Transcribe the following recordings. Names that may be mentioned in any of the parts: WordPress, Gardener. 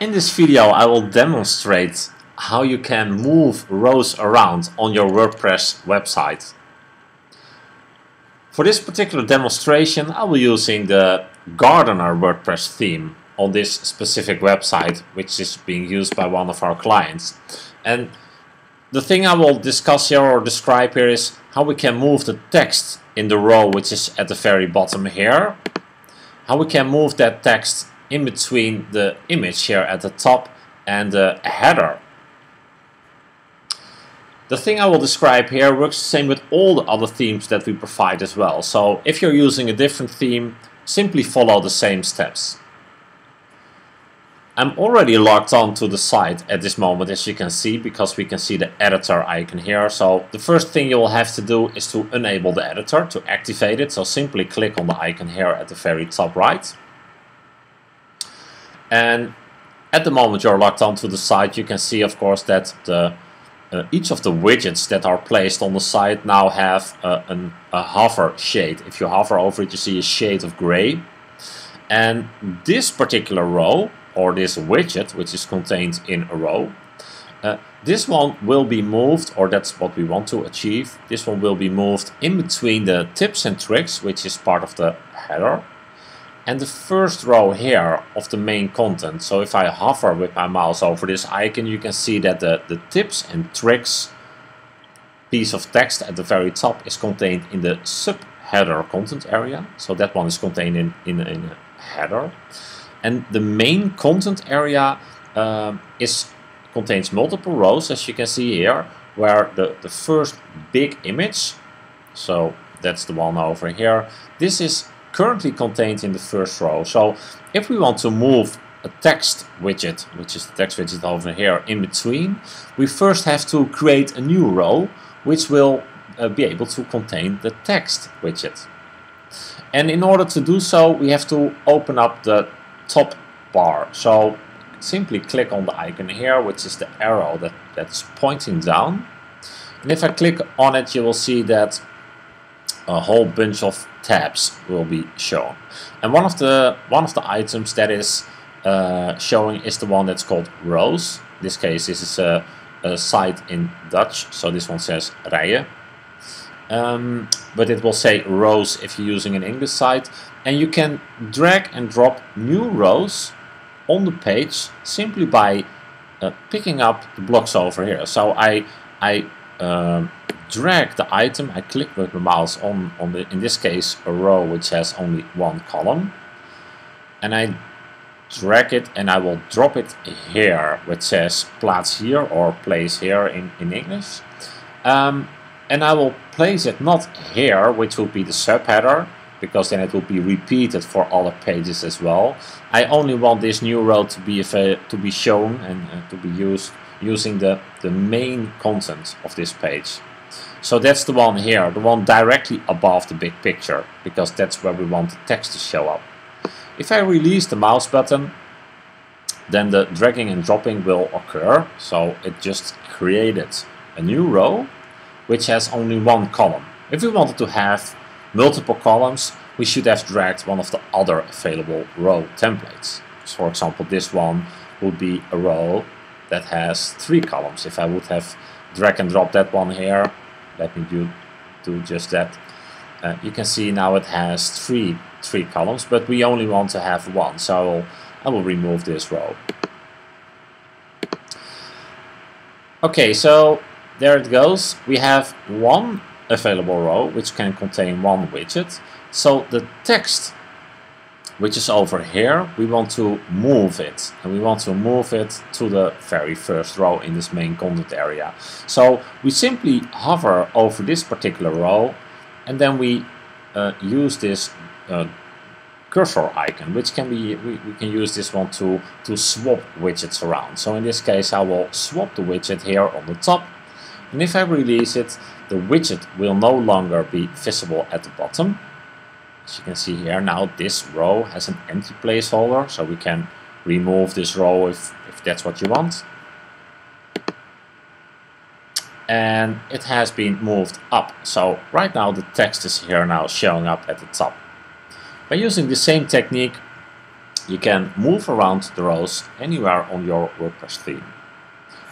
In this video I will demonstrate how you can move rows around on your WordPress website. For this particular demonstration I will be using the Gardener WordPress theme on this specific website, which is being used by one of our clients. And the thing I will discuss here or describe here is how we can move the text in the row which is at the very bottom here, how we can move that text in between the image here at the top and the header. The thing I will describe here works the same with all the other themes that we provide as well. So if you're using a different theme, simply follow the same steps. I'm already logged on to the site at this moment, as you can see, because we can see the editor icon here. So the first thing you will have to do is to enable the editor, to activate it. So simply click on the icon here at the very top right. And at the moment you're logged on to the site, you can see of course that the each of the widgets that are placed on the site now have a hover shade. If you hover over it, you see a shade of gray. And this particular row, or this widget, which is contained in a row, this one will be moved, or that's what we want to achieve. This one will be moved in between the tips and tricks, which is part of the header, and the first row here of the main content. So if I hover with my mouse over this icon, you can see that the tips and tricks piece of text at the very top is contained in the subheader content area. So that one is contained in a header. And the main content area contains multiple rows, as you can see here, where the first big image, so that's the one over here, this is currently contained in the first row. So if we want to move a text widget, which is the text widget over here, in between, we first have to create a new row which will be able to contain the text widget. And in order to do so, we have to open up the top bar. So simply click on the icon here, which is the arrow that's pointing down. And if I click on it, you will see that a whole bunch of tabs will be shown. And one of the items that is showing is the one that's called rows. In this case, this is a site in Dutch, so this one says rijen. But it will say rows if you're using an English site. And you can drag and drop new rows on the page simply by picking up the blocks over here. So I drag the item, I click with my mouse on in this case, a row which has only one column. And I drag it and I will drop it here, which says plaats hier or place here in English. And I will place it not here, which will be the subheader, because then it will be repeated for other pages as well. I only want this new row to be shown and to be used using the main content of this page. So that's the one here, the one directly above the big picture, because that's where we want the text to show up. If I release the mouse button, then the dragging and dropping will occur. So it just created a new row which has only one column. If we wanted to have multiple columns, we should have dragged one of the other available row templates. So for example, this one would be a row that has 3 columns. If I would have drag and drop that one here, let me do just that. You can see now it has three columns, but we only want to have one, so I will remove this row. Okay, so there it goes. We have one available row which can contain one widget. So the text which is over here, we want to move it, and we want to move it to the very first row in this main content area. So we simply hover over this particular row, and then we use this cursor icon, which can be, we can use this one to swap widgets around. So in this case I will swap the widget here on the top, and if I release it, the widget will no longer be visible at the bottom. As you can see here, now this row has an empty placeholder, so we can remove this row if that's what you want. And it has been moved up, so right now the text is here now showing up at the top. By using the same technique, that you can move around the rows anywhere on your WordPress theme.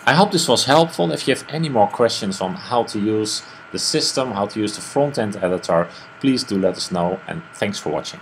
I hope this was helpful. If you have any more questions on how to use the system, how to use the front-end editor, please do let us know, and thanks for watching.